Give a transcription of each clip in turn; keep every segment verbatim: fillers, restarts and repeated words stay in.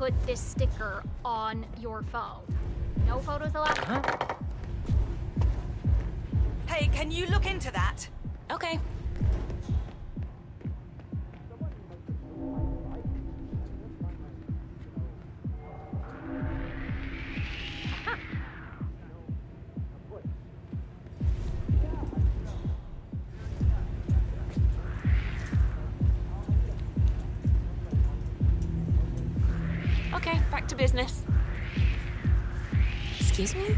put this sticker on your phone. No photos allowed. Huh? Hey, can you look into that? Okay. Business. Excuse me?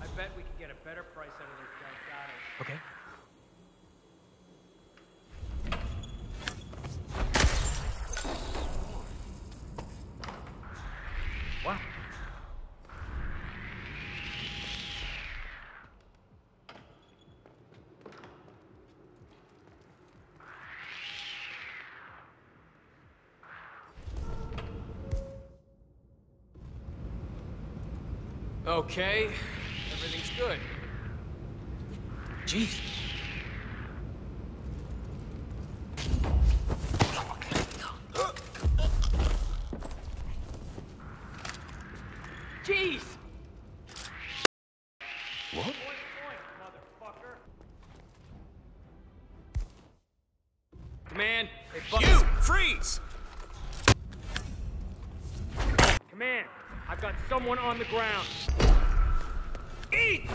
I bet we can get a better price out of those guys. Okay. Okay, everything's good. Jeez. Jeez. What? Command, you freeze. Command, I've got someone on the ground. Eat!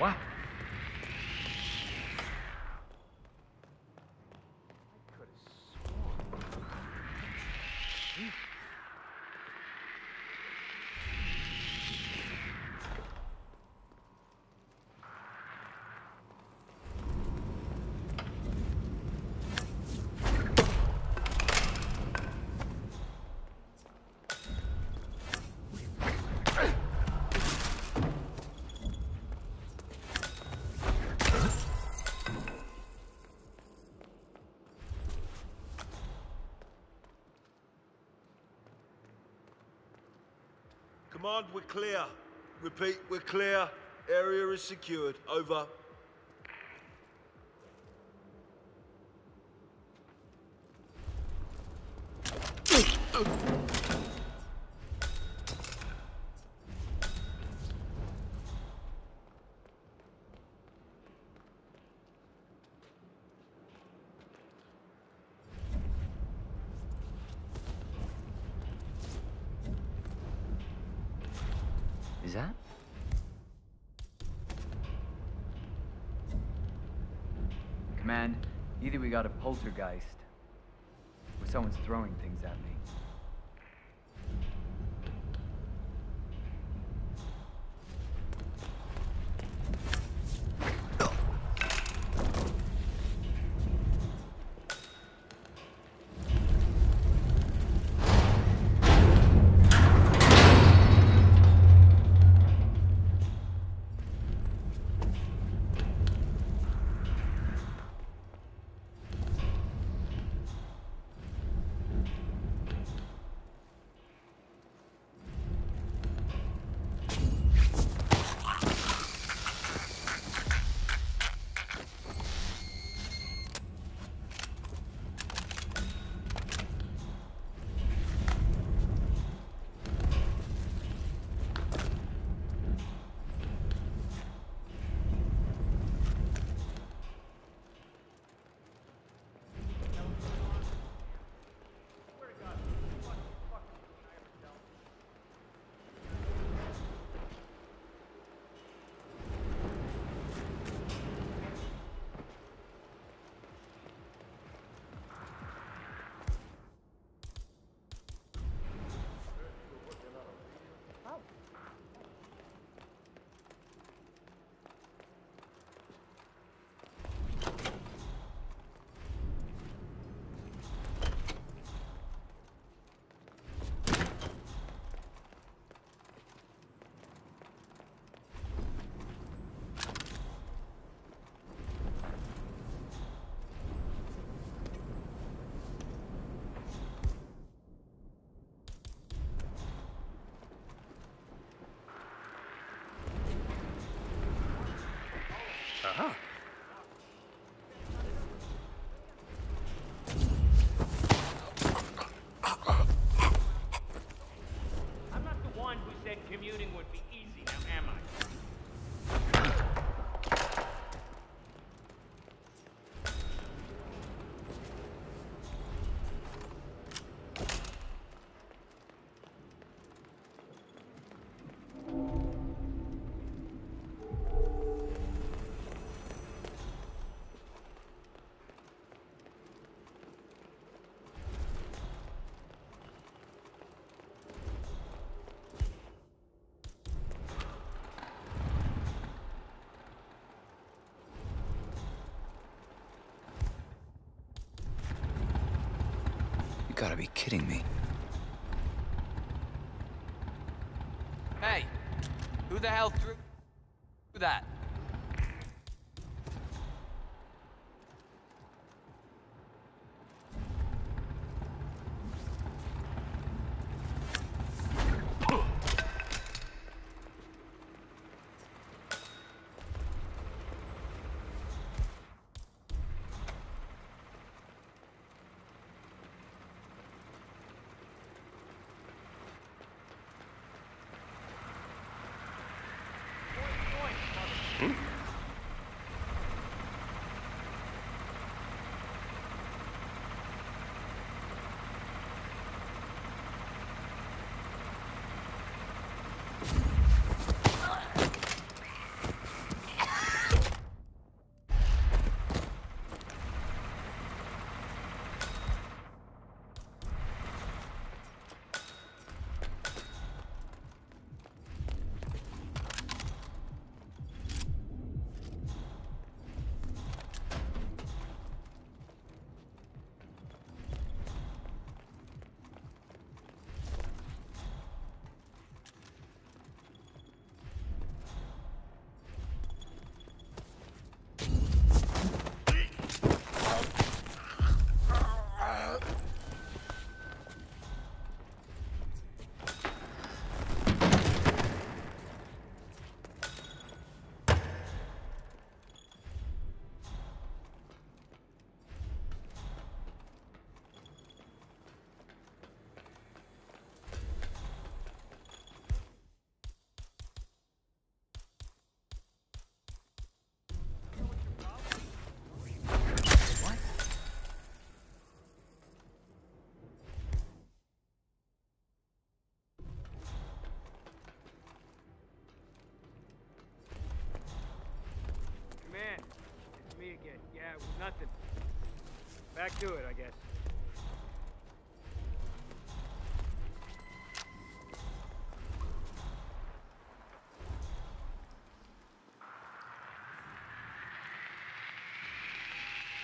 Wow. Command, we're clear. Repeat, we're clear. Area is secured. Over. Is that? Command, either we got a poltergeist, or someone's throwing things at me. Huh. I'm not the one who said commuting would be easy, now am I? You've got to be kidding me. Hey, who the hell threw that? Again. Yeah, it was nothing. Back to it, I guess.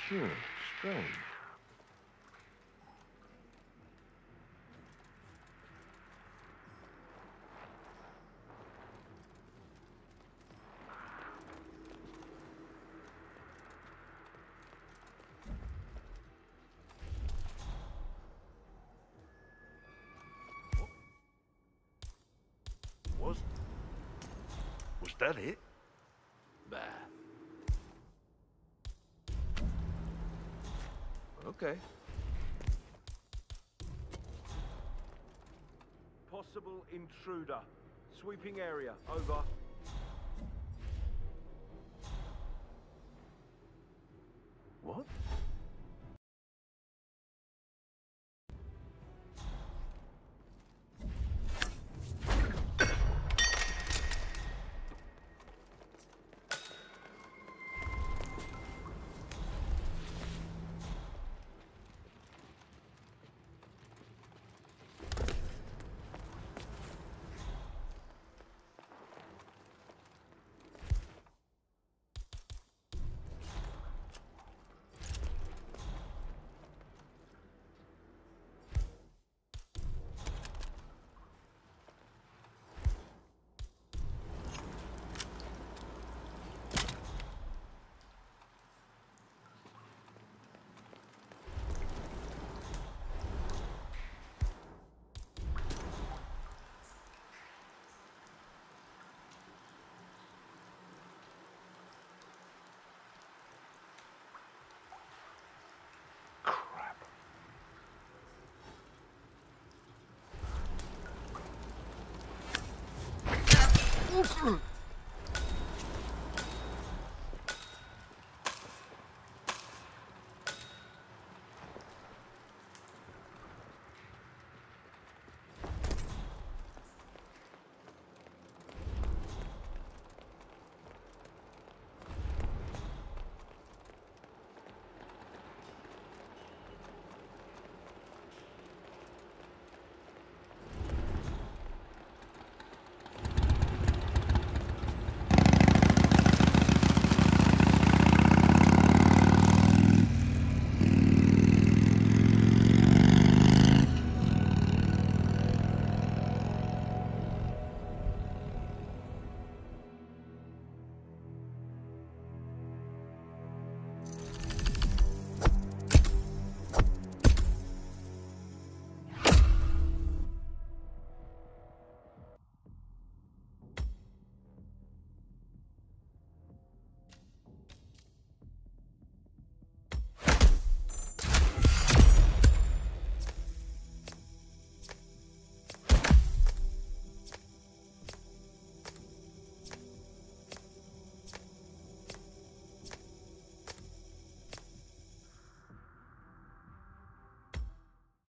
Hmm, strange. Was that it? Bah. Okay. Possible intruder. Sweeping area. Over. What? Oof.